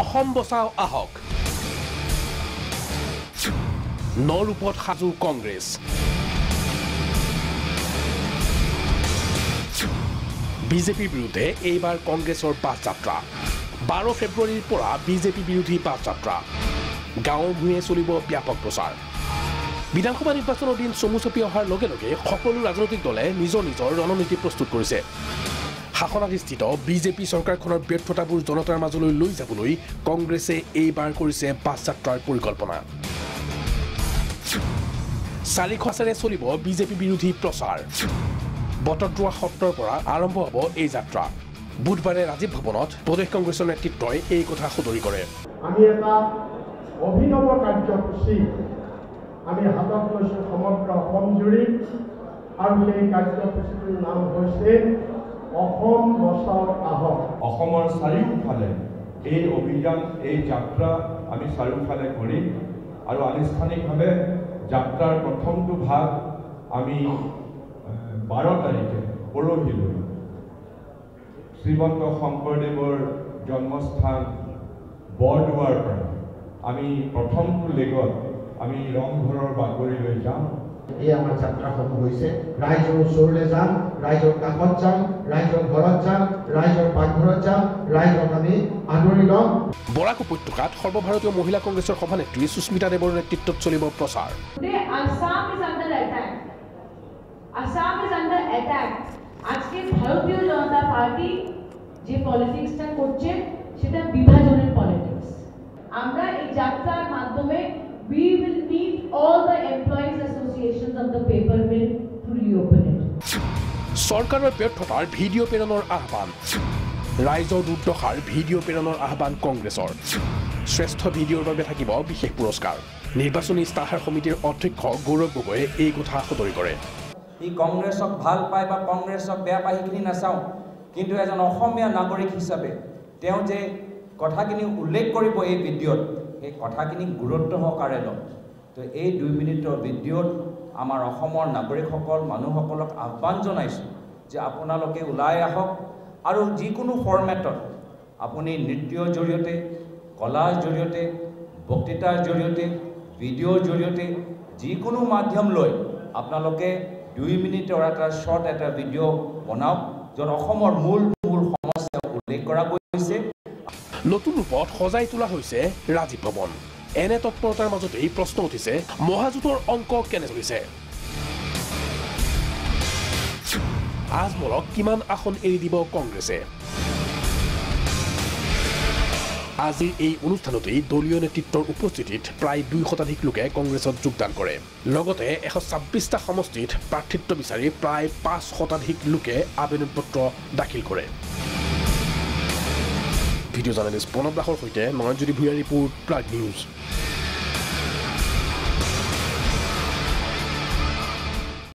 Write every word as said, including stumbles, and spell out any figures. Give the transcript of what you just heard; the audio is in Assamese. অসম বচাও আহক, নৰূপত সাজু কংগ্ৰেছ। বিজেপিৰ বিৰুদ্ধে এইবাৰ কংগ্ৰেছৰ বাছ যাত্ৰা। বাৰ ফেব্ৰুৱাৰীৰ পৰা বিজেপি বিৰোধী বাছ যাত্ৰা, গাঁৱৰ ভূঞে চলিব ব্যাপক প্ৰচাৰ। বিধানসভা নিৰ্বাচনৰ দিন চমু চপি অহাৰ লগে লগে সকলো ৰাজনৈতিক দলে নিজৰ নিজৰ ৰণনীতি প্ৰস্তুত কৰিছে। শাসনাধিষ্ঠিত বিজেপি চৰকাৰখনৰ ব্যৰ্থতাবোৰ জনতাৰ মাজলৈ লৈ যাবলৈ কংগ্ৰেছে এইবাৰ কৰিছে বাছ যাত্ৰাৰ পৰিকল্পনা। চাৰি খচাৰে চলিব বিজেপি বিৰোধী প্ৰচাৰ। বটদ্ৰৱা সত্ৰৰ পৰা আৰম্ভ হ'ব এই যাত্ৰা। বুধবাৰে ৰাজীৱ ভৱনত প্ৰদেশ কংগ্ৰেছৰ নেতৃত্বই এই কথা সদৰি কৰে। আমি এটা অভিনৱ কাৰ্যসূচী আমি হাতত লৈছোঁ সমগ্ৰ অসমজুৰি, আৰু সেই কাৰ্যসূচীটোৰ নাম হৈছে অসম বচাও আহক। অসমৰ চাৰিওফালে এই অভিযান, এই যাত্ৰা আমি চাৰিওফালে কৰিম, আৰু আনুষ্ঠানিকভাৱে যাত্ৰাৰ প্ৰথমটো ভাগ আমি বাৰ তাৰিখে পৰহিলৈ শ্ৰীমন্ত শংকৰদেৱৰ জন্মস্থান বৰদোৱাৰ পৰা আমি প্ৰথমটো লেগত আমি ৰংঘৰৰ বাগৰিলৈ যাম। এই আমাৰ যাত্ৰাসমূহ হৈছে ৰাইজৰ ওচৰলৈ যাম, ৰাইজৰ কাষত যাম, ৰাইজৰ ঘৰত যাম, ৰাইজৰ পাকঘৰত যাম, ৰাইজক আমি আদৰি ল'ম। বৰাক উপত্যকাত সৰ্বভাৰতীয় মহিলা কংগ্ৰেছৰ সভানেত্ৰী সুস্মিতা দেৱৰ নেতৃত্বত চলিব প্ৰচাৰ। Assam is under attack. আজকে ভারতীয় জনতা পার্টি যে পলিটিক্সটা করছে সেটা বিভাজনের পলিটিক্স। আমরা এই যাত্রার মাধ্যমে we will meet all the employees associations of the paper mill to reopen it. সরকারের ব্যর্থতার ভিডিও প্রেরণের আহ্বান, রাইজৰ দুৰ্দশাৰ ভিডিও প্ৰেৰণৰ আহ্বান কংগ্ৰেছৰ। শ্ৰেষ্ঠ ভিডিঅ'ৰ বাবে থাকিব বিশেষ পুৰস্কাৰ। নিৰ্বাচনী ইস্তাহাৰ সমিতিৰ অধ্যক্ষ গৌৰৱ গগৈয়ে এই কথা সদৰি কৰে। ই কংগ্ৰেছক ভাল পায় বা কংগ্ৰেছক বেয়া পায় সেইখিনি নাচাওঁ, কিন্তু এজন অসমীয়া নাগৰিক হিচাপে তেওঁ যে কথাখিনি উল্লেখ কৰিব এই ভিডিঅ'ত, সেই কথাখিনি গুৰুত্ব সহকাৰে লওঁ। তো এই দুই মিনিটৰ ভিডিঅ'ত আমাৰ অসমৰ নাগৰিকসকল, মানুহসকলক আহ্বান জনাইছোঁ যে আপোনালোকে ওলাই আহক, আৰু যিকোনো ফৰ্মেটত আপুনি নৃত্যৰ জৰিয়তে, কলাৰ জৰিয়তে, বক্তৃতাৰ জৰিয়তে, ভিডিঅ'ৰ জৰিয়তে, যিকোনো মাধ্যম লৈ আপোনালোকে দুই মিনিটৰ এটা শ্বৰ্ট এটা ভিডিঅ' বনাওক, য'ত অসমৰ মূল মূল সমস্যা উল্লেখ কৰা গৈছে। নতুন ৰূপত সজাই তোলা হৈছে ৰাজীৱ ভৱন। এনে তৎপৰতাৰ মাজত এই প্ৰশ্ন উঠিছে, মহাজোঁটৰ অংক কেনে চলিছে? আজমলক কিমান আসন এৰি দিব কংগ্ৰেছে? আজিৰ এই অনুষ্ঠানতেই দলীয় নেতৃত্বৰ উপস্থিতিত প্ৰায় দুই শতাধিক লোকে কংগ্ৰেছত যোগদান কৰে। লগতে এশ ছাব্বিছটা সমষ্টিত প্ৰাৰ্থিত্ব বিচাৰি প্ৰায় পাঁচ শতাধিক লোকে আবেদন পত্ৰ দাখিল কৰে। ভিডিঅ' জাৰ্নেলিষ্ট প্ৰণৱ দাসৰ সৈতে নয়নজ্যোতি ভূঞাৰ ৰিপৰ্ট, প্ৰাগ নিউজ।